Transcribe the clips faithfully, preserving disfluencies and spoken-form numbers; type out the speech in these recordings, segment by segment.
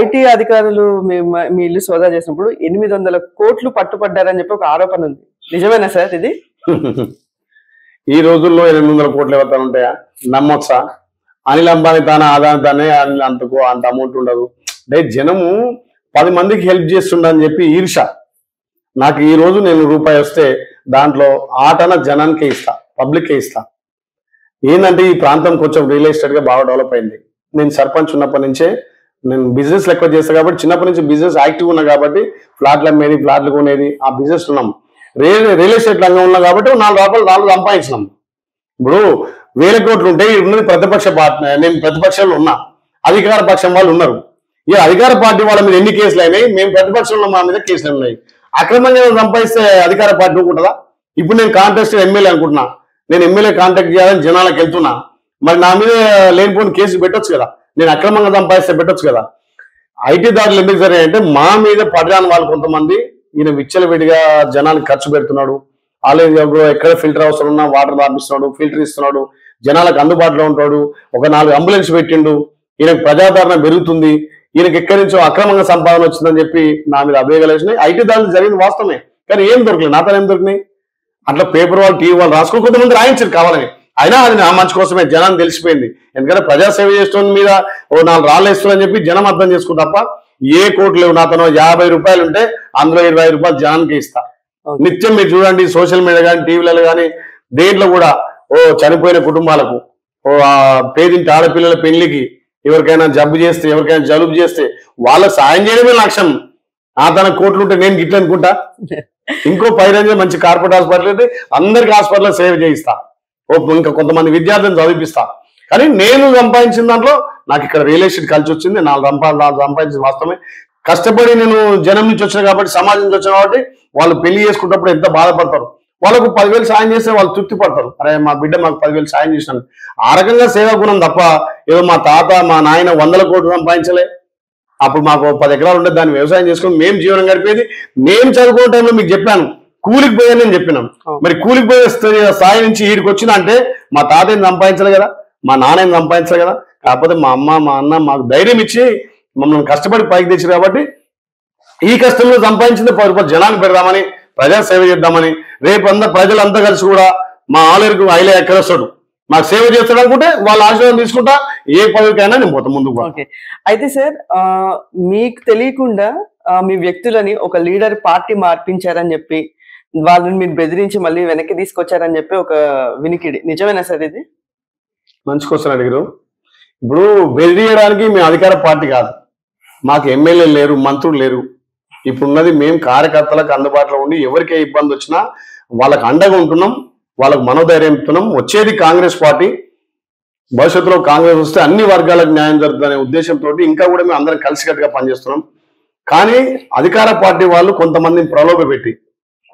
IT అధికారులు మీ ఇల్లు సోదా చేసినప్పుడు ఎనిమిది వందల కోట్లు పట్టుపడ్డారని చెప్పి ఒక ఆరోపణ ఉంది, నిజమేనా సార్ ఇది? ఈ రోజుల్లో ఎనిమిది వందల కోట్లు ఎవరు ఉంటాయా? నమ్మొచ్చా? అనిల్ అంబానీ తానే ఆదాని తానే అంతకు అంత అమౌంట్ ఉండదు. అంటే జనము పది మందికి హెల్ప్ చేస్తుండని చెప్పి ఈర్ష. నాకు ఈ రోజు నేను రూపాయి వస్తే దాంట్లో ఆటన జనానికే ఇస్తా, పబ్లిక్కే ఇస్తా. ఏంటంటే ఈ ప్రాంతం కొంచెం రియల్ ఎస్టేట్గా బాగా డెవలప్ అయింది. నేను సర్పంచ్ ఉన్నప్పటి నుంచే నేను బిజినెస్ ఎక్కువ చేస్తాను కాబట్టి, చిన్నప్పటి నుంచి బిజినెస్ యాక్టివ్ ఉన్నా కాబట్టి ఫ్లాట్లు అమ్మేది, ఫ్లాట్లు కొనేది, ఆ బిజినెస్ ఉన్నాం. రియల్ రియల్ ఎస్టేట్ రంగం ఉన్నాం కాబట్టి నాలుగు రూపాయలు నాలుగు సంపాదించినాం. ఇప్పుడు వేల కోట్లు ఉంటే ఉన్నది ప్రతిపక్ష పార్టీ, నేను ప్రతిపక్షంలో ఉన్నా, అధికార పక్షం వాళ్ళు ఉన్నారు. ఈ అధికార పార్టీ వాళ్ళ మీద ఎన్ని కేసులు అయినాయి, మేము ప్రతిపక్షంలో మా మీద కేసులు ఉన్నాయి. అక్రమంగా సంపాదిస్తే అధికార పార్టీ ఉంటుందా? ఇప్పుడు నేను కాంటెస్ట్ ఎమ్మెల్యే అనుకుంటున్నా, నేను ఎమ్మెల్యే కాంటాక్ట్ చేయాలని జనాలకు వెళ్తున్నా, మరి నా మీద లేనిపోయిన కేసు పెట్టొచ్చు కదా, నేను అక్రమంగా సంపాదిస్తే పెట్టొచ్చు కదా. ఐటీ దాడులు ఎందుకు జరిగాయి అంటే మా మీద పడరాని వాళ్ళు కొంతమంది ఈయన విచ్చలవిడిగా జనానికి ఖర్చు పెడుతున్నాడు, ఆలయం ఎక్కడ ఫిల్టర్ అవసరం ఉన్నా వాటర్ తాపిస్తున్నాడు, ఫిల్టర్ ఇస్తున్నాడు, జనాలకు అందుబాటులో ఉంటాడు, ఒక నాలుగు అంబులెన్స్ పెట్టిండు, ఈయనకు ప్రజాదరణ పెరుగుతుంది, ఈయనకి ఎక్కడి నుంచో అక్రమంగా సంపాదన వచ్చిందని చెప్పి నా మీద అభ్యోగాలు. ఐటీ దాడులు జరిగింది వాస్తవమే, కానీ ఏం దొరకలేదు, నాతో ఏం దొరికినాయి? అట్లా పేపర్ వాళ్ళు టీవీ వాళ్ళు రాసుకో కొంతమంది రాయించారు కావాలని, అయినా అది నా మంచి కోసమే, జనం తెలిసిపోయింది. ఎందుకంటే ప్రజాసేవ చేస్తున్న మీద ఓ నాలుగు రాళ్ళు వేస్తుందని చెప్పి జనం అర్థం చేసుకుని తప్ప ఏ కోట్లు లేవు. నాతను యాభై రూపాయలు ఉంటే అందులో ఇరవై ఐదు రూపాయలు జనానికి ఇస్తా. నిత్యం మీరు చూడండి సోషల్ మీడియా కానీ టీవీలలో కానీ దేంట్లో కూడా ఓ చనిపోయిన కుటుంబాలకు, ఓ పేదింటి ఆడపిల్లల పెళ్లికి ఎవరికైనా జబ్బు చేస్తే, ఎవరికైనా జలుబు చేస్తే వాళ్ళకు సాయం చేయడమే లక్ష్యం. ఆ తన కోట్లు ఉంటే నేను గిట్ల అనుకుంటా. ఇంకో పైన మంచి కార్పొరేట్ హాస్పిటల్ అయితే అందరికి హాస్పిటల్లో సేవ చేయిస్తా, ఇంకా కొంతమంది విద్యార్థులను చదివిస్తా. కానీ నేను సంపాదించిన దాంట్లో నాకు ఇక్కడ రియల్ ఎస్టేట్ కలిసి వచ్చింది, నాలుగు సంపాద నాలుగు సంపాదించింది వాస్తవమే. కష్టపడి నేను జనం నుంచి వచ్చిన కాబట్టి, సమాజం నుంచి వచ్చిన కాబట్టి వాళ్ళు పెళ్లి చేసుకున్నప్పుడు ఎంత బాధపడతారు, వాళ్ళకు పదివేలు సాయం చేస్తే వాళ్ళు తృప్తి పడతారు, అరే మా బిడ్డ మాకు పదివేలు సాయం చేసినాను. ఆ రకంగా సేవా గుణం తప్ప ఏదో మా తాత మా నాయన వందల కోట్లు సంపాదించలే. అప్పుడు మాకు పది ఎకరాలు ఉంటే దాన్ని వ్యవసాయం చేసుకుని మేము జీవనం గడిపేది. మేము చదువుకునే టైంలో మీకు చెప్పాను కూలికి పోయాను అని చెప్పినాం, మరి కూలికి పోయే స్థాయి నుంచి వీడికి వచ్చిన అంటే మా తాతయ్యని సంపాదించాలి కదా, మా నాన్నని సంపాదించాలి కదా, కాకపోతే మా అమ్మ మా అన్న మాకు ధైర్యం ఇచ్చి మమ్మల్ని కష్టపడి పైకి తెచ్చారు కాబట్టి ఈ కష్టంలో సంపాదించింది పది రూపాయలు జనానికి పెడదామని, ప్రజాసేవ చేద్దామని. రేపు అంతా ప్రజలంతా కలిసి కూడా మా ఆలయకు ఆయలే ఎక్కడొస్తాడు మాకు సేవ చేస్తాడు అనుకుంటే వాళ్ళ ఆశీర్వాదం తీసుకుంటా, ఏ పదవికైనా నేను పోతా ముందుకు. అయితే సార్ మీకు తెలియకుండా మీ వ్యక్తులని ఒక లీడర్ పార్టీ మార్పించారని చెప్పి వాళ్ళని మీరు బెదిరించి మళ్ళీ వెనక్కి తీసుకొచ్చారని చెప్పి ఒక వినికిడి, నిజమేనా సార్ ఇది? మంచి క్వశ్చన్ అడిగారు. ఇప్పుడు బెదిరియడానికి మేము అధికార పార్టీ కాదు, మాకు ఎమ్మెల్యేలు లేరు, మంత్రులు లేరు. ఇప్పుడున్నది మేము కార్యకర్తలకు అందుబాటులో ఉండి ఎవరికే ఇబ్బంది వచ్చినా వాళ్ళకు అండగా ఉంటున్నాం, వాళ్ళకు మనోధైర్యం ఇస్తున్నాం. వచ్చేది కాంగ్రెస్ పార్టీ, భవిష్యత్తులో కాంగ్రెస్ వస్తే అన్ని వర్గాలకు న్యాయం జరుగుతుందనే ఉద్దేశంతో ఇంకా కూడా మేము అందరం కలిసికట్టుగా పనిచేస్తున్నాం. కానీ అధికార పార్టీ వాళ్ళు కొంతమందిని ప్రలోభపెట్టి,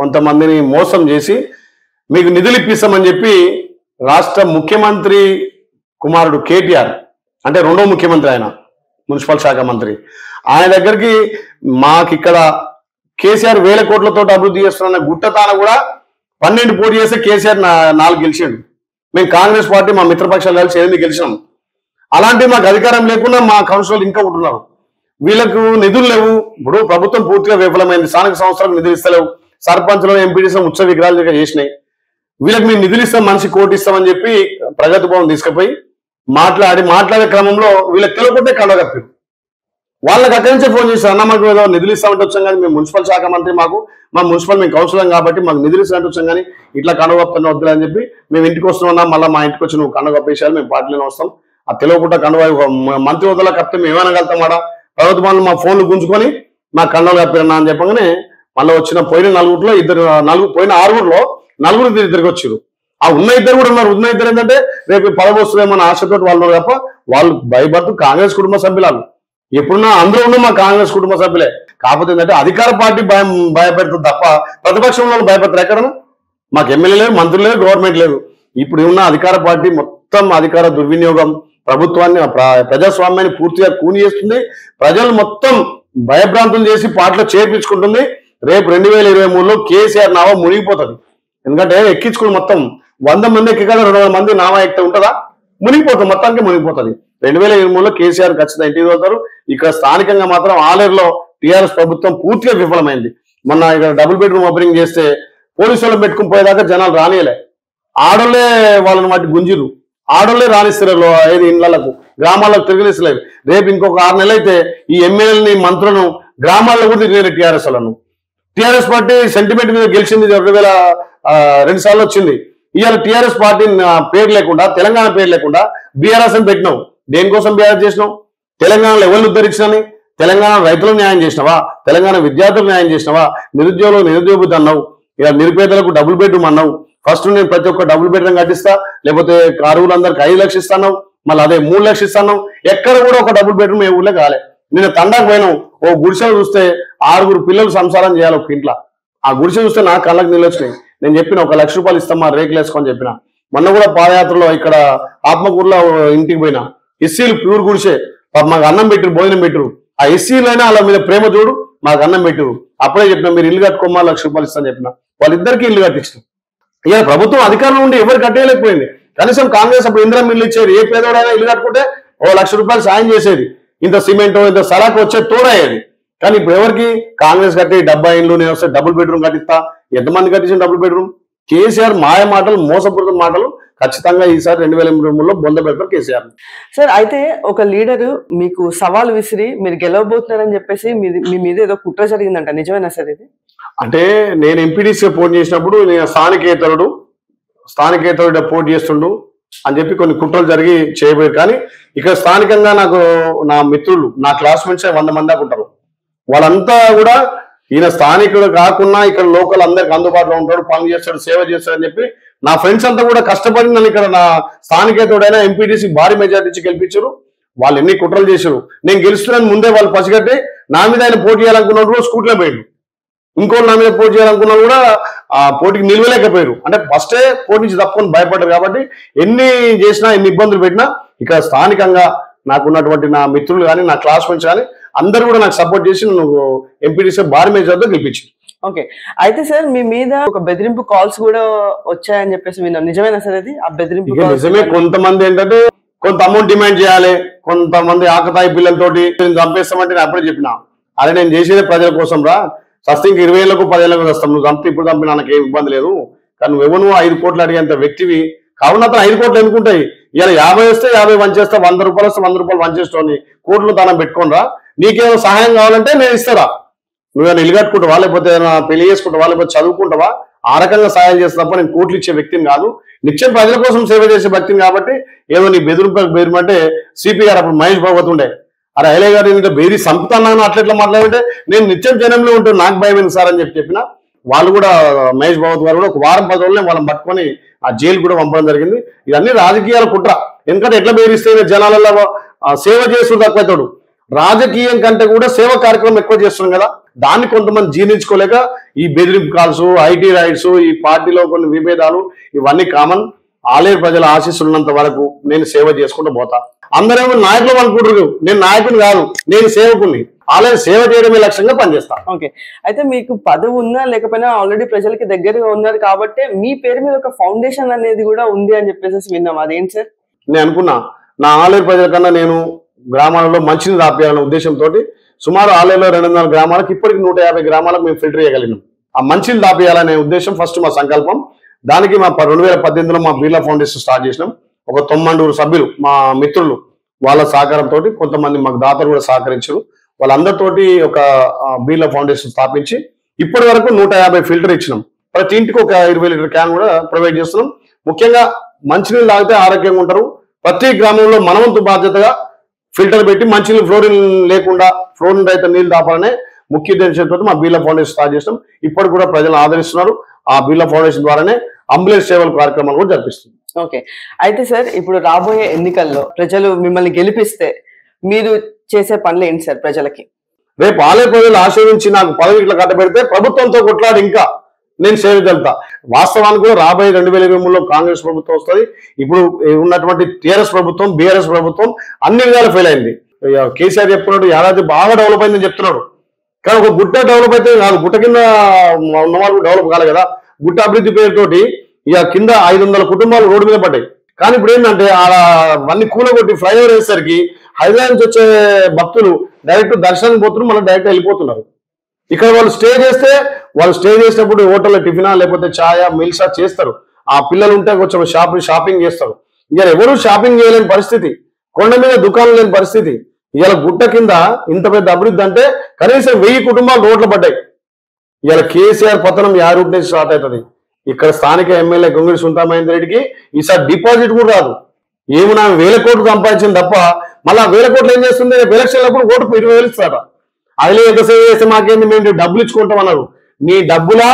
కొంతమందిని మోసం చేసి మీకు నిధులు ఇప్పిస్తామని చెప్పి రాష్ట్ర ముఖ్యమంత్రి కుమారుడు కేటీఆర్ అంటే రెండో ముఖ్యమంత్రి, ఆయన మున్సిపల్ శాఖ మంత్రి, ఆయన దగ్గరికి మాకు ఇక్కడ కేసీఆర్ వేల కోట్లతో అభివృద్ధి చేస్తున్న గుట్ట తాన కూడా పన్నెండు పోటీ చేస్తే కేసీఆర్ నాలుగు గెలిచాడు. మేము కాంగ్రెస్ పార్టీ మా మిత్రపక్షాలు కలిసి ఎనిమిది గెలిచినాం. అలాంటివి మాకు అధికారం లేకుండా మా కౌన్సిలర్లు ఇంకా ఉంటున్నారు, వీళ్ళకు నిధులు లేవు. ఇప్పుడు ప్రభుత్వం పూర్తిగా విఫలమైంది, స్థానిక సంస్థలకు నిధులు ఇస్తలేవు, సర్పంచ్లో ఎంపీడీసీ ఉత్సవ విగ్రహాలు చేసినాయి. వీళ్ళకి మేము నిధులు ఇస్తాం, మనిషి కోటి ఇస్తామని చెప్పి ప్రగతి భవన్ తీసుకుపోయి మాట్లాడి మాట్లాడే క్రమంలో వీళ్ళకి తెలియకుంటే కలగప్పారు. వాళ్ళకి అక్కడి నుంచే ఫోన్ చేశారు, అన్న మాకు ఏదో నిధులు ఇస్తామంటే వచ్చాం కానీ మేము మున్సిపల్ శాఖ మంత్రి, మాకు మా మున్సిపల్ మేము కౌన్సిలం కాబట్టి మాకు నిధులు ఇస్తామంటే వచ్చాం కానీ ఇట్లా కనుగొప్పని వద్దులే అని చెప్పి మేము ఇంటికి వస్తున్నాం, మళ్ళీ మా ఇంటికి వచ్చి నువ్వు కనుగొప్పేసాలు మేము పార్టీలోనే వస్తాం, ఆ తెలియకుండా కనుగొ మంత్రి వద్దలా కప్పితే మేము ఏమైనా కలుతాం ఆడ ప్రభుత్వ వాళ్ళు మా ఫోన్లు గుంజుకొని మా కన్నులు కప్పిరన్నా అని చెప్పగానే మళ్ళీ వచ్చిన పోయిన నలుగురిలో ఇద్దరు నలుగురు పోయిన ఆరుగురులో నలుగురు ఇద్దరు ఇద్దరికి వచ్చారు. ఆ ఉన్న ఇద్దరు కూడా ఉన్నారు, ఉన్న ఇద్దరు ఏంటంటే రేపు పదవస్తుందేమో ఆశతో వాళ్ళు తప్ప వాళ్ళు భయపడుతూ కాంగ్రెస్ కుటుంబ సభ్యులు ఎప్పుడున్నా అందరూ ఉన్న మా కాంగ్రెస్ కుటుంబ సభ్యులే. కాకపోతే ఏంటంటే అధికార పార్టీ భయం భయపెడతారు తప్ప ప్రతిపక్షం వాళ్ళు భయపెడతారు. ఎక్కడన్నా మాకు ఎమ్మెల్యే లేదు, మంత్రులు లేదు, గవర్నమెంట్ లేదు. ఇప్పుడు ఉన్న అధికార పార్టీ మొత్తం అధికార దుర్వినియోగం, ప్రభుత్వాన్ని ప్రజాస్వామ్యాన్ని పూర్తిగా కూని చేస్తుంది, ప్రజలు మొత్తం భయభ్రాంతులు చేసి పార్టీలో చేర్పించుకుంటుంది. రేపు రెండు వేల ఇరవై మూడులో కేసీఆర్ నావా మునిగిపోతుంది, ఎందుకంటే ఎక్కించుకుని మొత్తం వంద మంది ఎక్కిగా రెండు వందల మంది నావా ఎక్కితే ఉంటుందా? మునిగిపోతుంది, మొత్తానికి మునిగిపోతుంది. రెండు వేల ఇరవై మూడులో కేసీఆర్ ఖచ్చితంగా ఇంటికి పోతారు. ఇక్కడ స్థానికంగా మాత్రం ఆలేరులో టీఆర్ఎస్ ప్రభుత్వం పూర్తిగా విఫలమైంది. మొన్న ఇక్కడ డబుల్ బెడ్రూమ్ ఓపెనింగ్ చేస్తే పోలీసులను పెట్టుకుని పోయేదాకా జనాలు రానియలే, ఆడోళ్లే వాళ్ళని వాటి గుంజులు, ఆడోళ్లే రాణిస్తారు ఐదు ఇండ్లకు, గ్రామాలకు తిరగలేసలేదు. రేపు ఇంకొక ఆరు నెలలైతే ఈ ఎమ్మెల్యేలని మంత్రులను గ్రామాల్లో కూడా తిరిగి టీఆర్ఎస్ వాళ్ళను. టీఆర్ఎస్ పార్టీ సెంటిమెంట్ మీద గెలిచింది, రెండు వేల రెండు సార్లు వచ్చింది. ఇవాళ టీఆర్ఎస్ పార్టీ పేరు లేకుండా, తెలంగాణ పేరు లేకుండా బీఆర్ఎస్ అని పెట్టినావు. దేనికోసం బీఆర్ఎస్ చేసినావు? తెలంగాణలో ఎవరిని ఉద్ధరించినని? తెలంగాణ రైతులకు న్యాయం చేసినావా? తెలంగాణ విద్యార్థులకు న్యాయం చేసినావా? నిరుద్యోగులు నిరుద్యోగిత అన్నావు, ఇలా నిరుపేదలకు డబుల్ బెడ్రూమ్ అన్నావు. ఫస్ట్ నేను ప్రతి ఒక్క డబుల్ బెడ్రూమ్ కట్టిస్తా, లేకపోతే అరువులందరికి ఐదు లక్షలు ఇస్తాను, మళ్ళీ అదే మూడు లక్షలు ఇస్తాను. ఎక్కడ కూడా ఒక డబుల్ బెడ్రూమ్ ఏ ఊళ్ళో కాలే. నేను తండాకు పోయినాం, ఓ గుడిసెలు చూస్తే ఆరుగురు పిల్లలు సంసారం చేయాలి ఒక ఇంట్లో. ఆ గుడిసె చూస్తే నా కళ్ళకు నీళ్ళు వచ్చినాయి. నేను చెప్పిన ఒక లక్ష రూపాయలు ఇస్తామా రేకులు వేసుకొని చెప్పిన. మొన్న కూడా పాదయాత్రలో ఇక్కడ ఆత్మకూరులో ఇంటికి పోయినా, ఎస్సీలు ప్యూర్ గుడిసే, మాకు అన్నం పెట్టరు, భోజనం పెట్టరు. ఆ ఎస్సీలైనా వాళ్ళ మీద ప్రేమ చూడు, మాకు అన్నం పెట్టరు. అప్పుడే చెప్పిన మీరు ఇల్లు కట్టుకోమా లక్ష రూపాయలు ఇస్తాను చెప్పిన, వాళ్ళిద్దరికీ ఇల్లు కట్టించాం. ఇక ప్రభుత్వం అధికారంలో ఉండి ఎవరు కట్టేయలేకపోయింది. కనీసం కాంగ్రెస్ అప్పుడు ఇందిరా మిల్లు ఇచ్చేది, ఏ పేదోడైనా ఇల్లు కట్టుకుంటే ఓ లక్ష రూపాయలు సాయం చేసేది, ఇంత సిమెంట్ ఇంత సలాకు వచ్చే తోడయ్యేది. కానీ ఇప్పుడు ఎవరికి? కాంగ్రెస్ కట్టి డెబ్బై ఇండ్లు నేను వస్తే డబుల్ బెడ్రూమ్ కట్టిస్తా, ఎంతమంది కట్టించిన డబుల్ బెడ్రూమ్? కేసీఆర్ మాయ మాటలు, మోసపూరిత మాటలు ఖచ్చితంగా ఈసారి రెండు వేల ఇరవై మూడులో బొంద పెడతారు కేసీఆర్. సార్, అయితే ఒక లీడరు మీకు సవాల్ విసిరి మీరు గెలవబోతున్నారని చెప్పేసి మీ మీద ఏదో కుట్ర జరిగిందంట, నిజమేనా సార్ ఇది? అంటే నేను ఎంపీడీసీ పోటీ చేసినప్పుడు నేను స్థానికేతరుడు స్థానికేతరుడు పోటీ చేస్తుండు అని చెప్పి కొన్ని కుట్రలు జరిగి చేయబోయారు. కానీ ఇక్కడ స్థానికంగా నాకు నా మిత్రులు, నా క్లాస్మేట్స్ వంద మంది దాకా ఉంటారు. వాళ్ళంతా కూడా ఈయన స్థానికుడు కాకుండా ఇక్కడ లోకల్ అందరికి అందుబాటులో ఉంటాడు, పనులు చేస్తాడు, సేవ చేస్తాడు అని చెప్పి నా ఫ్రెండ్స్ అంతా కూడా కష్టపడి నన్ను ఇక్కడ నా స్థానికేతోడైనా ఎంపీటీసీ భారీ మెజార్టీ గెలిపించారు. వాళ్ళు ఎన్ని కుట్రలు చేశారు. నేను గెలుస్తున్నాను ముందే వాళ్ళు పసిగట్టి నా మీద ఆయన పోటీ చేయాలనుకున్నాడు, కూడా స్కూట్లో పోయాడు. ఇంకో నా మీద పోటీ చేయాలనుకున్నా కూడా ఆ పోటీకి నిలవలేకపోయారు. అంటే ఫస్టే పోటీ నుంచి తప్పుకొని భయపడ్డారు. కాబట్టి ఎన్ని చేసినా, ఎన్ని ఇబ్బందులు పెట్టినా ఇక్కడ స్థానికంగా నాకున్నటువంటి నా మిత్రులు కానీ, నా క్లాస్మేట్స్ కానీ అందరూ కూడా నాకు సపోర్ట్ చేసి నన్ను ఎంపీటీసీ భారీ మెజార్టీతో గెలిపించింది. ఓకే, అయితే సార్ మీ మీద ఒక బెదిరింపు కాల్స్ కూడా వచ్చాయని చెప్పేసి విన్నాను, నిజమేనా సార్ అది? ఆ బెదిరింపు నిజమే. కొంతమంది ఏంటంటే కొంత అమౌంట్ డిమాండ్ చేయాలి, కొంతమంది ఆకతాయి పిల్లలతోటి నేను చంపేస్తామంటే నేను అప్పుడే చెప్పినా, అదే నేను చేసేది ప్రజల కోసం రా, ఫస్ట్ ఇంక ఇరవై ఏళ్ళకు పదేళ్ళకు వస్తాం, నువ్వు చంపి ఇప్పుడు చంపి నాకు ఏం ఇబ్బంది లేదు. కానీ నువ్వెవరు ఐదు కోట్లు అడిగేంత వ్యక్తివి కావున అతను ఐదు కోట్లు ఎందుకుంటాయి, ఇలా యాభై వస్తే యాభై వన్ చేస్తా, వంద రూపాయలు వస్తే వంద రూపాయలు వన్ చేస్తావు, కోట్లు దానం పెట్టుకోనరా, నీకేమో సహాయం కావాలంటే నేను ఇస్తారా, నువ్వేమైనా ఇల్లు కట్టుకుంటావా, లేకపోతే ఏమైనా పెళ్లి చేసుకుంటావా, లేకపోతే చదువుకుంటావా, ఆ రకంగా సహాయం చేస్తా తప్ప నేను కోట్లు ఇచ్చే వ్యక్తిని కాదు, నిత్యం ప్రజల కోసం సేవ చేసే వ్యక్తిని. కాబట్టి ఏదో నీ బెదిరింపు బెదిరిమంటే సిపి గారు అప్పుడు మహేష్ భగవత్ ఉండే, అరే అయ్యలే గారు ఏంటంటే బేరీ సంపుతాను అట్లా ఇట్లా మాట్లాడితే నేను నిత్యం జనంలో ఉంటాను, నాకు భయం సార్ అని చెప్పి చెప్పిన వాళ్ళు కూడా మహేష్ భగవత్ గారు కూడా ఒక వారం పది రోజులే వాళ్ళని పట్టుకొని ఆ జైలు కూడా పంపడం జరిగింది. ఇవన్నీ రాజకీయాల కుట్ర. ఎందుకంటే ఎట్లా బేరిస్తే జనాలలో సేవ చేస్తూ తక్కువైతాడు, రాజకీయం కంటే కూడా సేవ కార్యక్రమం ఎక్కువ చేస్తున్నాం కదా, దాన్ని కొంతమంది జీర్ణించుకోలేక ఈ బెదిరింపు కాల్స్, ఐటీ రైట్స్, ఈ పార్టీలో కొన్ని విభేదాలు ఇవన్నీ కామన్. ఆలేరు ప్రజల ఆశీస్సులున్నంత వరకు నేను సేవ చేసుకుంటూ పోతా. అందరేమో నాయకులు అనుకుంటున్నారు, నేను నాయకుని కాదు, నేను సేవకుని, ఆలయం సేవ చేయడమే లక్ష్యంగా పనిచేస్తాను. ఓకే, అయితే మీకు పదవి ఉన్నా లేకపోయినా ఆల్రెడీ ప్రజలకి దగ్గరగా ఉన్నారు కాబట్టి మీ పేరు మీద ఒక ఫౌండేషన్ అనేది కూడా ఉంది అని చెప్పేసి విన్నాం, అదేంటి సార్? నేను అనుకున్నా నా ఆలేరు ప్రజల కన్నా నేను గ్రామాలలో మంచిని రాపియాలనే ఉద్దేశంతో సుమారు ఆలయంలో రెండు వందల గ్రామాలకు ఇప్పటికి నూట యాభై గ్రామాలకు మేము ఫిల్టర్ చేయగలిగినాం. ఆ మంచిని దాపియాలనే ఉద్దేశం ఫస్ట్ మా సంకల్పం. దానికి మా రెండు వేల పద్దెనిమిదిలో మా బిర్లా ఫౌండేషన్ స్టార్ట్ చేసినాం. ఒక తొమ్మిది సభ్యులు మా మిత్రులు, వాళ్ళ సహకారంతో కొంతమంది మాకు దాతలు కూడా సహకరించారు, వాళ్ళందరితోటి ఒక బిర్లా ఫౌండేషన్ స్థాపించి ఇప్పటి వరకు నూట యాభై ఫిల్టర్ ఇచ్చినాం. ప్రతి ఇంటికి ఒక ఇరవై లీటర్ క్యాన్ కూడా ప్రొవైడ్ చేస్తున్నాం. ముఖ్యంగా మంచినీళ్ళు తాగితే ఆరోగ్యంగా ఉంటారు. ప్రతి గ్రామంలో మనవంతు బాధ్యతగా ఫిల్టర్ పెట్టి మంచినీళ్ళు ఫ్లోరిన్ లేకుండా ఫ్లోరిన్ రహిత నీళ్ళు తాపాలనే ముఖ్య ఉద్దేశంతో మా బిర్లా ఫౌండేషన్ స్టార్ట్ చేసినాం. ఇప్పటికి కూడా ప్రజలు ఆదరిస్తున్నారు. ఆ బిర్లా ఫౌండేషన్ ద్వారానే అంబులెన్స్ సేవల కార్యక్రమాలు కూడా జరిపిస్తుంది. ఓకే, అయితే సార్ ఇప్పుడు రాబోయే ఎన్నికల్లో ప్రజలు మిమ్మల్ని గెలిపిస్తే మీరు చేసే పనులు ఏంటి సార్ ప్రజలకి? రేపు ఆలయ ప్రజలు ఆశీర్వించి నాకు పదవి ఇట్లా కట్టబెడితే ప్రభుత్వంతో కొట్లాడి ఇంకా నేను సేవ చేస్తా. వాస్తవానికి కూడా రాబోయే రెండు వేల ఇరవై మూడులో కాంగ్రెస్ ప్రభుత్వం వస్తుంది. ఇప్పుడు ఉన్నటువంటి టీఆర్ఎస్ ప్రభుత్వం, బీఆర్ఎస్ ప్రభుత్వం అన్ని విధాలు ఫెయిల్ అయింది. కేసీఆర్ చెప్తున్నాడు ఏడాది బాగా డెవలప్ అయిందని చెప్తున్నాడు, కానీ ఒక గుట్ట డెవలప్ అయితే కాదు, గుట్ట కింద ఉన్న వాళ్ళు డెవలప్ కాలేదు కదా. గుట్ట అభివృద్ధి పేరుతోటి ఇక కింద ఐదు వందల కుటుంబాలు రోడ్డు మీద పడ్డాయి. अवी कूलगొట్టి ఫ్లైఓవర్ వేసర్ की హైదరాబాద్ నుంచి వచ్చే భక్తులు డైరెక్ట్ దర్శనం పోతున్నారు మళ్ళీ డైరెక్ట్ వెళ్ళిపోతున్నారు ఇక్కడ వాళ్ళు స్టే చేస్తే వాళ్ళు స్టే చేసేటప్పుడు హోటల్ టిఫినా లేకపోతే చాయా మిల్సా చేస్తారు ఆ పిల్లలు ఉంటే కొంచెం షాప్ షాపింగ్ చేస్తారు ఇయర్ ఎవరు షాపింగ్ చేయలేని పరిస్థితి కొండ మీద దుకాణం లేని పరిస్థితి ఇయర్ గుట్ట కింద ఇంత పెద్ద అభివృద్ధి అంటే కనీసం వెయ్యి కుటుంబాలు రోడ్ల పడ్డాయి ఇయర్ కేసీఆర్ పతనం యారు రూట్ నుంచి స్టార్ట్ అవుతది ఇక్కడ స్థానిక ఎమ్మెల్యే గంగూరి సుంతా మహేందర్ రెడ్డికి ఈసారి డిపాజిట్ కూడా రాదు ఏమన్నా వేల కోట్లు సంపాదించింది తప్ప మళ్ళా వేల కోట్లు ఏం చేస్తుంది రేపు ఎలక్షన్లప్పుడు ఓటుకు ఇరవై వేలు ఇస్తారా ఐలేక సేవ చేస్తే మాకేంది మేము డబ్బులు ఇచ్చుకుంటాం అన్నారు నీ డబ్బులా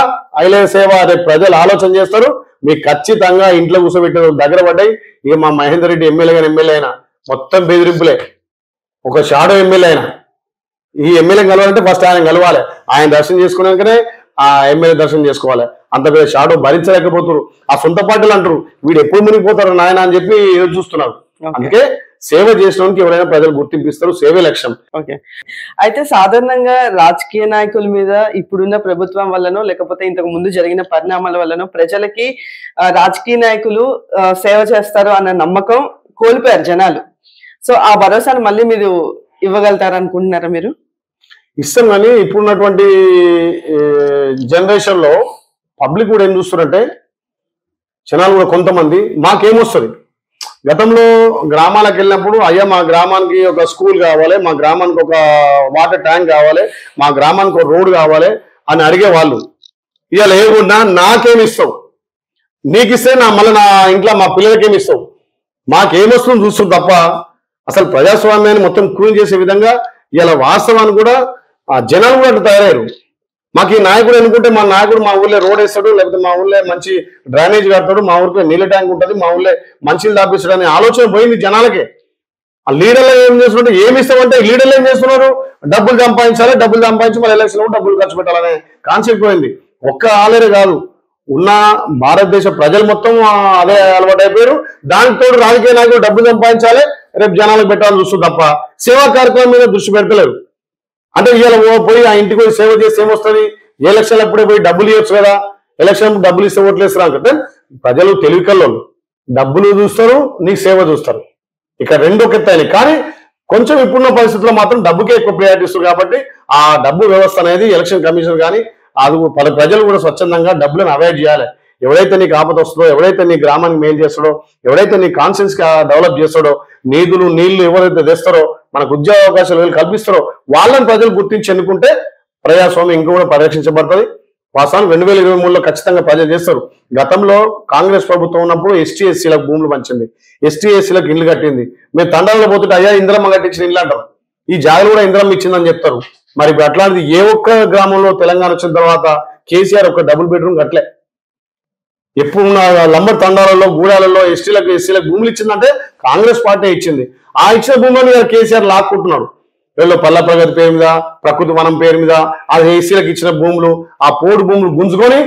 ఐలేక సేవ రేపు ప్రజలు ఆలోచన చేస్తారు మీకు ఖచ్చితంగా ఇంట్లో కూర్చోబెట్టే దగ్గర పడ్డాయి ఇక మా మహేందర్ రెడ్డి ఎమ్మెల్యే గారు ఎమ్మెల్యే అయినా మొత్తం బెదిరింపులే ఒక షాడో ఎమ్మెల్యే అయినా ఈ ఎమ్మెల్యే కలవాలంటే ఫస్ట్ ఆయన కలవాలి ఆయన దర్శనం చేసుకున్నాకనే ఆ ఎమ్మెల్యే దర్శనం చేసుకోవాలి అంత పెద్ద షాడో భరించలేకపోతున్నారు ఆ సొంత పార్టీలు అంటారు వీడు ఎప్పుడు మునిగిపోతారు నాయన అని చెప్పి ఎదురు చూస్తున్నారు అందుకే సేవ చేసినోనికి ఎవరైనా ప్రజలు గుర్తింపిస్తారు సేవే లక్ష్యం. ఓకే అయితే సాధారణంగా రాజకీయ నాయకుల మీద ఇప్పుడున్న ప్రభుత్వం వల్లనో లేకపోతే ఇంతకు ముందు జరిగిన పరిణామాల వల్లనో ప్రజలకి రాజకీయ నాయకులు సేవ చేస్తారు అన్న నమ్మకం కోల్పోయారు జనాలు. సో ఆ భరోసాను మళ్ళీ మీరు ఇవ్వగలుగుతారు అనుకుంటున్నారా? మీరు ఇస్తాం కానీ ఇప్పుడున్నటువంటి జనరేషన్ లో పబ్లిక్ కూడా ఏం చూస్తారంటే జనాలు కూడా కొంతమంది మాకేమొస్తుంది గతంలో గ్రామాలకు వెళ్ళినప్పుడు అయ్యా మా గ్రామానికి ఒక స్కూల్ కావాలి మా గ్రామానికి ఒక వాటర్ ట్యాంక్ కావాలి మా గ్రామానికి ఒక రోడ్ కావాలి అని అడిగేవాళ్ళు. ఇవాళ ఏమన్నా నాకేమి ఇస్తావు నీకు ఇస్తే నా మళ్ళీ నా ఇంట్లో మా పిల్లలకేమి ఇస్తావు మాకేమొస్తుంది చూస్తాం తప్ప అసలు ప్రజాస్వామ్యాన్ని మొత్తం క్లీన్ చేసే విధంగా ఇలా వాస్తవాన్ని కూడా ఆ జనాలు కూడా అటు తయారయ్యారు. మాకు ఈ నాయకుడు అనుకుంటే మా నాయకుడు మా ఊళ్ళో రోడ్ వేస్తాడు లేకపోతే మా ఊళ్ళో మంచి డ్రైనేజ్ కడతాడు మా ఊరిలో నీళ్ళ ట్యాంక్ ఉంటుంది మా ఊళ్ళో మంచిలు దాపిస్తాడు అనే ఆలోచన పోయింది జనాలకే. ఆ లీడర్లు ఏం చేస్తున్నట్టు ఏమి ఇస్తామంటే లీడర్లు ఏం చేస్తున్నారు డబ్బులు సంపాదించాలి డబ్బులు సంపాదించి మళ్ళీ ఎలక్షన్లో డబ్బులు ఖర్చు పెట్టాలనే కాన్సెప్ట్ పోయింది. ఒక్క ఆలరే కాదు ఉన్న భారతదేశ ప్రజలు మొత్తం అదే అలవాటు అయిపోయారు దానితో రాజకీయ నాయకులు డబ్బులు సంపాదించాలి రేపు జనాలకు పెట్టాలని చూస్తుంది తప్ప సేవా కార్యక్రమం మీద దృష్టి పెడతలేరు. అంటే ఇవాళ పోయి ఆ ఇంటికి పోయి సేవ చేస్తే ఏమొస్తుంది ఎలక్షన్లు అప్పుడే పోయి డబ్బులు ఇవ్వచ్చు కదా ఎలక్షన్ డబ్బులు ఇస్తే ఓట్లు వేస్తారు అంటే ప్రజలు తెలివికల్లో డబ్బులు చూస్తారు నీకు సేవ చూస్తారు ఇక్కడ రెండు ఒకెత్తాయి కానీ కొంచెం ఇప్పుడున్న పరిస్థితుల్లో మాత్రం డబ్బుకే ఎక్కువ ప్రయారిటీ ఇస్తారు కాబట్టి ఆ డబ్బు వ్యవస్థ అనేది ఎలక్షన్ కమిషన్ కానీ అది పలు ప్రజలు కూడా స్వచ్ఛందంగా డబ్బులను అవాయిడ్ చేయాలి. ఎవరైతే నీకు ఆపద వస్తుందో ఎవరైతే నీ గ్రామానికి మేలు చేస్తాడో ఎవరైతే నీ కాన్షియన్స్ డెవలప్ చేస్తాడో నీధులు నీళ్లు ఎవరైతే తెస్తారో మనకు ఉద్యోగ అవకాశాలు వీళ్ళు కల్పిస్తారో వాళ్ళని ప్రజలు గుర్తించి ఎన్నుకుంటే ప్రజాస్వామ్యం ఇంకా కూడా పరిరక్షించబడుతుంది. వాస్తవానికి రెండు వేల ఇరవై మూడులో ఖచ్చితంగా ప్రజలు చేస్తారు. గతంలో కాంగ్రెస్ ప్రభుత్వం ఉన్నప్పుడు ఎస్టీ ఎస్సీలకు భూములు పంచింది ఎస్టీ ఎస్సీలకు ఇండ్లు కట్టింది మీరు తండాలో పోతుంటే అయ్యా ఇంద్రమ్మ కట్టించిన ఇల్లు అంటారు ఈ జాగలు కూడా ఇంద్రమ్మ ఇచ్చిందని చెప్తారు. మరి ఇప్పుడు అట్లాంటిది ఏ ఒక్క గ్రామంలో తెలంగాణ వచ్చిన తర్వాత కేసీఆర్ ఒక డబుల్ బెడ్రూమ్ కట్టలే ఎప్పుడు లంబర్ తండాలలో గూడాలలో ఎస్టీలకు ఎస్సీలకు భూములు ఇచ్చిందంటే కాంగ్రెస్ పార్టీ ఇచ్చింది. ఆ ఇచ్చిన భూములను కేసీఆర్ లాక్కుంటున్నాడు వీళ్ళు పల్ల ప్రగతి పేరు మీద ప్రకృతి వనం పేరు మీద ఆ ఎస్సీలకు ఇచ్చిన భూములు ఆ పోడు భూములు గుంజుకొని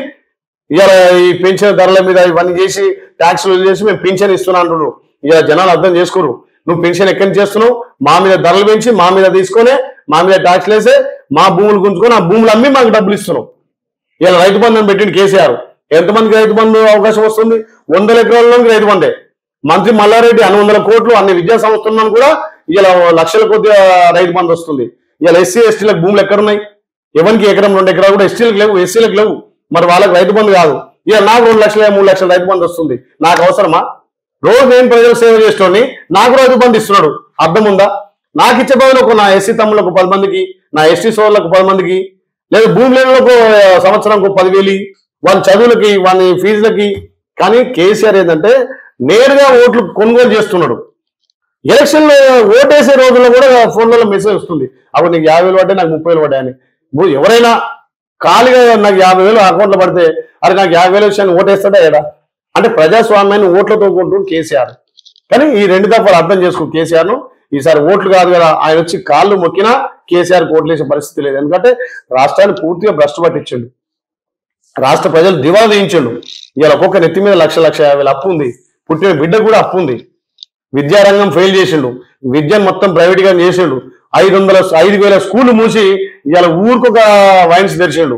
ఇలా ఈ పెన్షన్ ధరల మీద ఇవన్నీ చేసి ట్యాక్సులు చేసి మేము పెన్షన్ ఇస్తున్నా అంటున్నారు. ఇలా జనాలు అర్థం చేసుకోరు నువ్వు పెన్షన్ ఎక్కడి నుంచి చేస్తున్నావు మా మీద ధరలు పెంచి మా మీద తీసుకొని మా మీద ట్యాక్సులు వేసే మా భూములు గుంజుకొని ఆ భూములు అమ్మి మాకు డబ్బులు ఇస్తున్నావు. ఇలా రైతు బంధుని పెట్టింది కేసీఆర్ ఎంతమందికి రైతు బంధు అవకాశం వస్తుంది వందల ఎకరాలలోకి రైతు బంధే మంత్రి మల్లారెడ్డి అన్ని వందల కోట్లు అన్ని విద్యా సంస్థలను కూడా ఇలా లక్షల కొద్దిగా రైతు బంధు వస్తుంది. ఇలా ఎస్సీ ఎస్టీలకు భూములు ఎక్కడున్నాయి ఎవరికి ఎకరం రెండు ఎకరాలు కూడా ఎస్టీలకు లేవు ఎస్సీలకు లేవు మరి వాళ్ళకి రైతు బంధు కాదు ఇలా నాకు రెండు లక్షల మూడు లక్షల రైతు బంధు వస్తుంది నాకు అవసరమా రోజు నేను ప్రజలు సేవ చేసిన నాకు రైతు బంధు ఇస్తున్నాడు అర్థం ఉందా నాకు ఇచ్చే బదులకు నా ఎస్సీ తమ్ములకు పది మందికి నా ఎస్టీ సోదరులకు పది మందికి లేదా భూమి లేనులకు సంవత్సరంకు పదివేలు వాళ్ళ చదువులకి వాళ్ళ ఫీజులకి కానీ కేసీఆర్ ఏంటంటే నేరుగా ఓట్లు కొనుగోలు చేస్తున్నాడు. ఎలక్షన్లో ఓటేసే రోజుల్లో కూడా ఫోన్లలో మెసేజ్ వస్తుంది అప్పుడు నీకు యాభై వేలు పడ్డాయి నాకు ముప్పై వేలు పడ్డాయని ఎవరైనా ఖాళీగా నాకు యాభై వేలు అకౌంట్లో పడితే అరే నాకు యాభై వేలు వచ్చాయని ఓటేస్తాడా ఏడా అంటే ప్రజాస్వామ్యాన్ని ఓట్లతో కొంటున్నాడు కేసీఆర్. కానీ ఈ రెండు దఫాలు అర్థం చేసుకో కేసీఆర్ను ఈసారి ఓట్లు కాదు కదా ఆయన వచ్చి కాళ్ళు మొక్కినా కేసీఆర్కి ఓట్లు వేసే పరిస్థితి లేదు ఎందుకంటే రాష్ట్రాన్ని పూర్తిగా భ్రష్టు పట్టించాడు రాష్ట్ర ప్రజలు దివాలా తీయించాడు. ఇవాళ ఒక్కొక్క నెత్తి మీద లక్ష లక్ష యాభై వేలు అప్పు ఉంది పుట్టిన బిడ్డ కూడా అప్పు ఉంది విద్యారంగం ఫెయిల్ చేసిండు విద్యను మొత్తం ప్రైవేట్గా చేసిండు ఐదు వందల ఐదు వేల స్కూళ్ళు మూసి ఇవాళ ఊరికొక వైన్స్ తెరిచిండు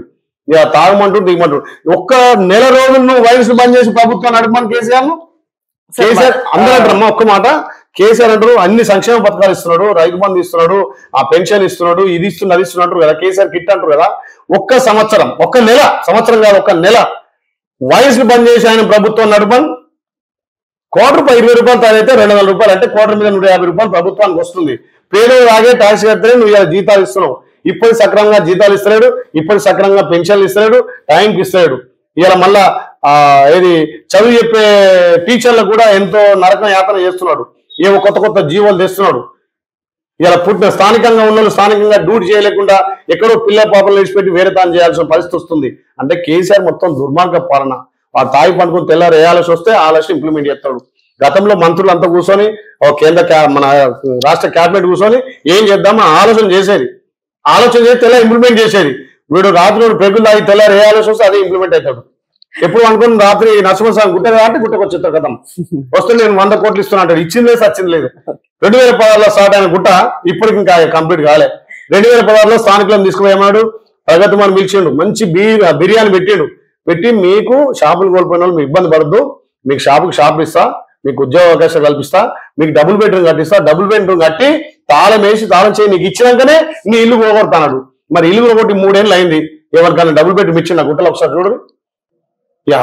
ఇలా తాగమంటు దిగమంటు ఒక్క నెల రోజులు నువ్వు వైన్స్ బంద్ చేసి ప్రభుత్వాన్ని నడపమని కేసీఆర్ను కేసీఆర్ అందరూ బ్రహ్మ ఒక్క మాట కేసీఆర్ అంటారు అన్ని సంక్షేమ పథకాలు ఇస్తున్నాడు, రైతు బంధు ఇస్తున్నాడు, ఆ పెన్షన్ ఇస్తున్నాడు, ఇది ఇస్తున్నాడు అది ఇస్తున్నాడు కదా, కేసీఆర్ కిట్ అంటారు కదా. ఒక్క సంవత్సరం ఒక్క నెల సంవత్సరం కాదు ఒక్క నెల వయసు బంద్ చేసి ఆయన ప్రభుత్వం నడపం కోటి రూపాయలు ఇరవై రూపాయలు తాగైతే రెండు వందల రూపాయలు అంటే కోటి మీద నూట యాభై రూపాయలు ప్రభుత్వానికి వస్తుంది. పేదలు తాగే ట్యాక్స్ కడితే నువ్వు ఇలా జీతాలు ఇస్తున్నావు, ఇప్పుడు సక్రమంగా జీతాలు ఇస్తున్నాడు, ఇప్పుడు సక్రమంగా పెన్షన్లు ఇస్తున్నాడు, టైంకి ఇస్తున్నాడు. ఇలా మళ్ళా ఆ ఏది చదువు చెప్పే టీచర్లకు కూడా ఎంతో నరకం యాతన చేస్తున్నాడు, ఏవో కొత్త కొత్త జీవోలు తెస్తున్నాడు. ఇలా పుట్టిన స్థానికంగా ఉన్న స్థానికంగా డ్యూటీ చేయలేకుండా ఎక్కడో పిల్ల పాపలు విడిచిపెట్టి వేరే తాను చేయాల్సిన పరిస్థితి వస్తుంది. అంటే కేసీఆర్ మొత్తం దుర్మార్గ పాలన, ఆ తాయి పండుకొని తెల్లారు వేయాల్సి వస్తే ఆలస్యం ఇంప్లిమెంట్ చేస్తాడు. గతంలో మంత్రులు అంతా కూర్చొని కేంద్ర మన రాష్ట్ర క్యాబినెట్ కూర్చొని ఏం చేద్దామో ఆలోచన చేసేది, ఆలోచన చేసి తెల్ల ఇంప్లిమెంట్ చేసేది. వీడు రాత్రి పెగులు తాగి తెల్లారు వేయాల్సి వస్తే అదే ఇంప్లిమెంట్ అవుతాడు. ఎప్పుడు అనుకుని రాత్రి నరసింహస్వామి గుట్ట కాబట్టి గుట్టకు వచ్చేస్తాడు, కథం వస్తే నేను వంద కోట్లు ఇస్తున్నా అంటాడు, ఇచ్చింది లేదు సచ్చింది లేదు. రెండు వేల పదహారులో స్టార్ట్ అయిన గుట్ట ఇప్పటికి ఇంకా కంప్లీట్ కాలే. రెండు వేల పదహారులో స్థానికులను తీసుకుపోయేమన్నాడు, ప్రగతి మనం పిలిచిండు, మంచి బి బిర్యానీ పెట్టిండు, పెట్టి మీకు షాపులు కోల్పోయిన వాళ్ళు మీకు ఇబ్బంది పడద్దు, మీకు షాపుకి షాపులు ఇస్తా, మీకు ఉద్యోగ అవకాశాలు కల్పిస్తా, మీకు డబుల్ బెడ్రూమ్ కట్టిస్తా, డబుల్ బెడ్రూమ్ కట్టి తాళం వేసి తాళం చేయి నీకు ఇచ్చినాకనే నీ ఇల్లు పోగొడతాడు. మరి ఇల్లు పోగొట్టి మూడేళ్ళు అయింది, ఎవరికైనా డబుల్ బెడ్రూమ్ ఇచ్చిండు ఆ గుట్టలు ఒకసారి చూడు,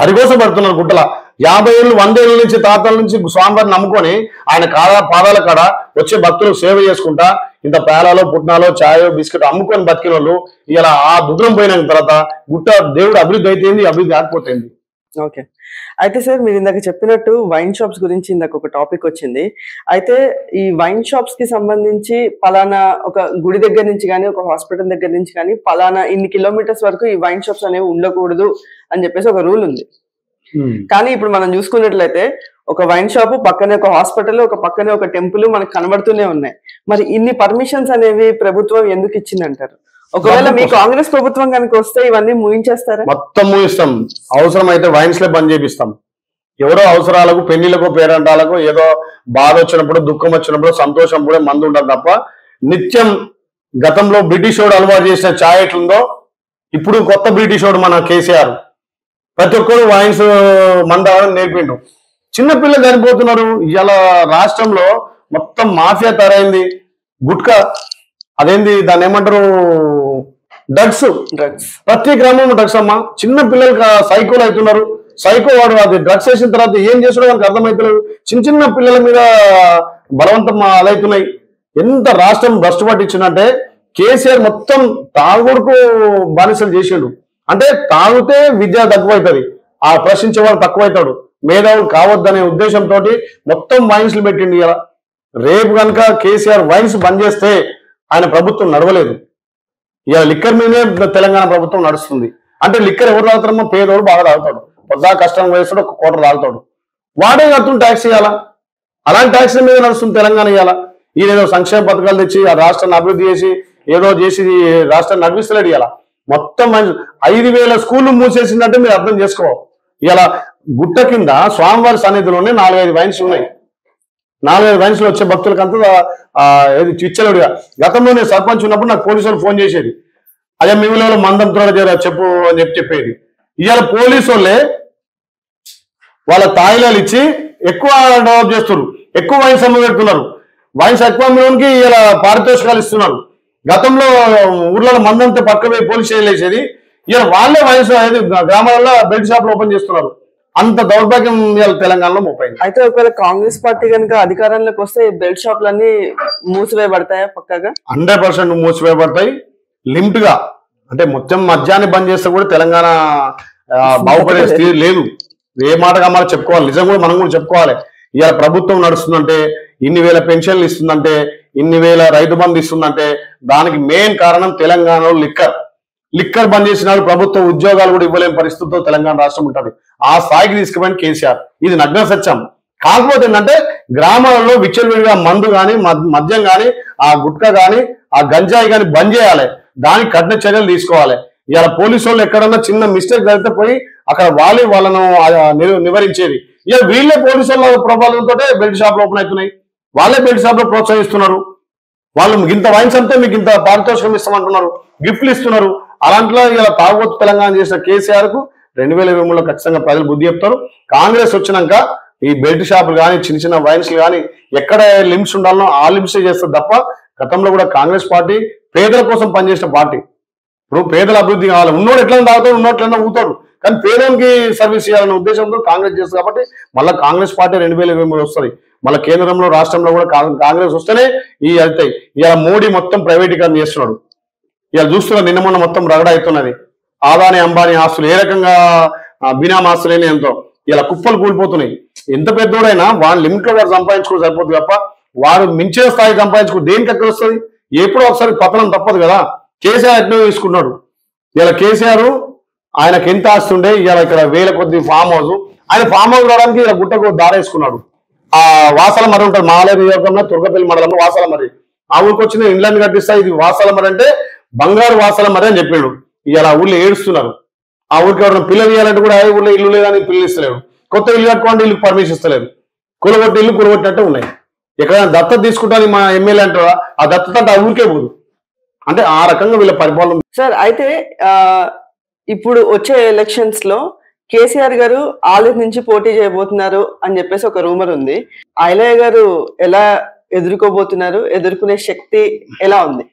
హరికోసం పడుతున్నారు గుట్టల. యాభై ఏళ్ళు వంద ఏళ్ళ నుంచి తాతల నుంచి స్వామివారిని నమ్ముకొని ఆయన కాడ పాదాల కాడ వచ్చే భక్తులు సేవ చేసుకుంటా ఇంత పేలాలో పుట్నాలో ఛాయో బిస్కెట్ అమ్ముకొని బతికిన వాళ్ళు ఇలా ఆ దుగ్రం పోయిన తర్వాత గుట్ట దేవుడు అభివృద్ధి అయితేంది, అభివృద్ధి ఆగిపోతుంది. ఓకే, అయితే సార్ మీరు ఇందాక చెప్పినట్టు వైన్ షాప్స్ గురించి ఇందాక ఒక టాపిక్ వచ్చింది. అయితే ఈ వైన్ షాప్స్ కి సంబంధించి పలానా ఒక గుడి దగ్గర నుంచి కానీ ఒక హాస్పిటల్ దగ్గర నుంచి కానీ పలానా ఇన్ని కిలోమీటర్స్ వరకు ఈ వైన్ షాప్స్ అనేవి ఉండకూడదు అని చెప్పేసి ఒక రూల్ ఉంది. కానీ ఇప్పుడు మనం చూసుకున్నట్లయితే ఒక వైన్ షాప్ పక్కనే ఒక హాస్పిటల్, ఒక పక్కనే ఒక టెంపుల్ మనకు కనబడుతూనే ఉన్నాయి. మరి ఇన్ని పర్మిషన్స్ అనేవి ప్రభుత్వం ఎందుకు ఇచ్చిందంటారు? ఒకవేళ మీ కాంగ్రెస్ ప్రభుత్వం కనుక వస్తే ఇవన్నీ మూయించేస్తారా? మొత్తం మూయిస్తాం, అవసరం అయితే వైన్స్ లే బంద్ చేపిస్తాం. ఎవరో అవసరాలకు పెళ్లిలకు పేరంటాలకు ఏదో బాధ వచ్చినప్పుడు దుఃఖం వచ్చినప్పుడు సంతోషం కూడా మందు ఉండదు తప్ప నిత్యం గతంలో బ్రిటిష్ వాడు అలవాటు చేసిన ఛాయ్ ఎట్లుందో ఇప్పుడు కొత్త బ్రిటిష్ వాడు మన కేసీఆర్ ప్రతి ఒక్కరు వైన్స్ మంద నేర్పిండు. చిన్నపిల్లలు చనిపోతున్నారు, ఇలా రాష్ట్రంలో మొత్తం మాఫియా తయారైంది. గుట్కా అదేంది దాన్ని ఏమంటారు, డ్రగ్స్ డ్రగ్స్ ప్రతి గ్రామం డ్రగ్స్ అమ్మా. చిన్న పిల్లలు సైకోలు అవుతున్నారు, సైకో వాడు అది డ్రగ్స్ వేసిన తర్వాత ఏం చేసాడో వాళ్ళకి అర్థమవుతలేదు. చిన్న చిన్న పిల్లల మీద బలవంతం అలవుతున్నాయి. ఎంత రాష్ట్రం భ్రష్టు పట్టించిందంటే కేసీఆర్ మొత్తం తాగుడుకు బానిసలు చేసాడు. అంటే తాగితే విద్య తక్కువైతుంది, ఆ ప్రశ్నించేవాడు తక్కువైతాడు, మేధావులు కావద్దనే ఉద్దేశంతో మొత్తం వైన్స్లు పెట్టిండు. ఇలా రేపు కనుక కేసీఆర్ వైన్స్ బంద్ చేస్తే ఆయన ప్రభుత్వం నడవలేదు, ఇలా లిక్కర్ మీదే తెలంగాణ ప్రభుత్వం నడుస్తుంది. అంటే లిక్కర్ ఎవరు తాగుతారమ్మో, పేదోడు బాగా తాగుతాడు, కొద్దిగా కష్టం వేస్తాడు, ఒక కోట తాగుతాడు, వాడే కడుతుంది ట్యాక్స్. ఇవ్వాలా అలాంటి ట్యాక్స్ మీద నడుస్తుంది తెలంగాణ. ఇవ్వాలా ఈయనేదో సంక్షేమ పథకాలు తెచ్చి ఆ రాష్ట్రాన్ని అభివృద్ధి చేసి ఏదో చేసి రాష్ట్రాన్ని నడిపిస్తలేడు. ఇలా మొత్తం ఐదు వేల స్కూళ్ళు మూసేసిందంటే మీరు అర్థం చేసుకోవాలి. ఇలా గుట్ట కింద స్వామివారి సన్నిధిలోనే నాలుగైదు వైన్స్ ఉన్నాయి, నాలుగైదు వైన్స్ లో వచ్చే భక్తులకంతా చిచ్చలుడిగా. గతంలో నేను సర్పంచ్ ఉన్నప్పుడు నాకు పోలీసు ఫోన్ చేసేది, అదే మీ ఊళ్ళో మందం తోడ చెప్పు అని చెప్పి చెప్పేది. ఇవాళ పోలీసు వాళ్ళే వాళ్ళ తాయిలాలు ఇచ్చి ఎక్కువ డెవలప్ చేస్తున్నారు, ఎక్కువ వైన్స్ అమ్మ పెడుతున్నారు, వైన్స్ ఎక్కువ అమ్మడానికి ఇలా పారితోషికాలు ఇస్తున్నారు. గతంలో ఊర్లలో మందంతో పక్కన పోలీసు చేయలేసేది, ఇలా వాళ్ళే వైన్స్ అనేది గ్రామాలలో బెల్ట్ షాప్లు ఓపెన్ చేస్తున్నారు. అంత దౌర్భాగ్యం తెలంగాణలో మోపైంది. అయితే ఒకవేళ కాంగ్రెస్ పార్టీ కనుక అధికారంలోకి వస్తే బెల్ట్ షాప్లన్నీ మూసివేయబడతాయా? పక్కాగా హండ్రెడ్ పర్సెంట్ మూసివేయబడతాయి లిమిట్ గా. అంటే మొత్తం మద్యాన్ని బంద్ చేస్తే కూడా తెలంగాణ బాగుపడే స్థితి లేదు. ఏ మాటగా మనం చెప్పుకోవాలి, నిజం కూడా మనం కూడా చెప్పుకోవాలి. ఇలా ప్రభుత్వం నడుస్తుందంటే, ఇన్ని వేల పెన్షన్లు ఇస్తుందంటే, ఇన్ని వేల రైతు బంధు ఇస్తుందంటే దానికి మెయిన్ కారణం తెలంగాణలో లిక్కర్ లిక్కర్ బంద్ చేసినాడు. ప్రభుత్వం ఉద్యోగాలు కూడా ఇవ్వలేని పరిస్థితితో తెలంగాణ రాష్ట్రం ఉంటుంది. ఆ స్థాయికి తీసుకుపోయిన కేసీఆర్, ఇది నగ్న సత్యం. కాకపోతే ఏంటంటే గ్రామాలలో విచ్చలవిడిగా మందు కానీ మద్యం కానీ ఆ గుట్కా కానీ ఆ గంజాయి కానీ బంద్ చేయాలి, దానికి కఠిన చర్యలు తీసుకోవాలి. ఇలా పోలీసు వాళ్ళు ఎక్కడన్నా చిన్న మిస్టేక్ జరిగితే పోయి అక్కడ వాళ్ళే వాళ్ళను నివారించేది. ఇలా వీళ్ళే పోలీసు వాళ్ళ ప్రభావంతో బెల్ట్ షాప్లు ఓపెన్ అవుతున్నాయి, వాళ్ళే బెల్ట్ షాప్లో ప్రోత్సహిస్తున్నారు, వాళ్ళు ఇంత వైన్స్ అంతా మీకు ఇంత పారితోషికం ఇస్తామంటున్నారు, గిఫ్ట్లు ఇస్తున్నారు. అలాంటిలో ఇలా తాగుబోతు తెలంగాణ చేసిన కేసీఆర్ కు రెండు వేల ఇరవై మూడులో ఖచ్చితంగా ప్రజలు బుద్ధి చెప్తారు. కాంగ్రెస్ వచ్చినాక బెల్ట్ షాపులు కానీ చిన్న చిన్న వైన్స్లు కానీ ఎక్కడ లిమిట్స్ ఉండాలనో ఆ లిమిట్సే చేస్తారు తప్ప, గతంలో కూడా కాంగ్రెస్ పార్టీ పేదల కోసం పనిచేసిన పార్టీ. ఇప్పుడు పేదల అభివృద్ధి కావాలి, ఉన్నోడు ఎట్లా తాగుతాడు, ఉన్నోట్లన్నా ఊతాడు, కానీ పేదోనికి సర్వీస్ చేయాలనే ఉద్దేశంతో కాంగ్రెస్ చేస్తుంది. కాబట్టి మళ్ళీ కాంగ్రెస్ పార్టీ రెండు వేల ఇరవై మూడు వస్తుంది, మళ్ళీ కేంద్రంలో రాష్ట్రంలో కూడా కాంగ్రెస్ వస్తేనే ఈ వెళ్తాయి. ఇలా మోడీ మొత్తం ప్రైవేటీకరణ చేస్తున్నాడు, ఇలా చూస్తున్నారు నిన్న మొన్న మొత్తం రగడ అవుతున్నది. ఆదాని అంబానీ ఆస్తులు ఏ రకంగా బినామా ఆస్తులైనా ఎంతో ఇలా కుప్పలు కూలిపోతున్నాయి. ఎంత పెద్దోడైనా వాళ్ళ లిమిట్ లో వారు సంపాదించుకోవడం సరిపోతుంది తప్ప వారు మించే స్థాయి సంపాదించుకో దేనికి అక్కడ వస్తుంది, ఎప్పుడో ఒకసారి పతనం తప్పదు కదా. కేసీఆర్ అట్నే తీసుకున్నాడు. ఇలా కేసీఆర్ ఆయనకు ఎంత ఆస్తుండే, ఇలా ఇక్కడ వేల కొద్ది ఫామ్ హౌస్, ఆయన ఫామ్ హౌస్ రావడానికి ఇలా గుట్టకు దారేసుకున్నాడు. ఆ వాసాల మర్రి ఉంటుంది, మాలయ నియోజకంలో తుర్గపల్లి మండలంలో వాసాల మర్రి, ఆ ఊరికి వచ్చిన ఇండ్లను కట్టిస్తా ఇది వాసాల మర్రి అంటే బంగారు వాసాల మర్రి అని చెప్పాడు. ఇలా ఊళ్ళో ఏడుస్తున్నారు, ఆ ఊరికి ఎవరైనా పిల్లలు ఇవ్వాలంటే కూడా ఆ ఊళ్ళో ఇల్లు లేదని పిల్లలు ఇస్తలేరు, కొత్త ఇల్లు కట్టుకోండి ఇల్లుకి పర్మిషన్ ఇస్తలేదు, కూలగొట్టి ఇల్లు కూలగొట్టినట్టు ఉన్నాయి. ఎక్కడైనా దత్తత తీసుకుంటాను మా ఎమ్మెల్యే అంటారా, ఆ దత్తత అంటే ఆ ఊరికే పోదు. అంటే ఆ రకంగా వీళ్ళ పరిపాలన. సార్ అయితే ఇప్పుడు వచ్చే ఎలక్షన్స్ లో కేసీఆర్ గారు ఆలయ నుంచి పోటీ చేయబోతున్నారు అని చెప్పేసి ఒక రూమర్ ఉంది. ఆయలయ్య గారు ఎలా ఎదుర్కోబోతున్నారు, ఎదుర్కొనే శక్తి ఎలా ఉంది?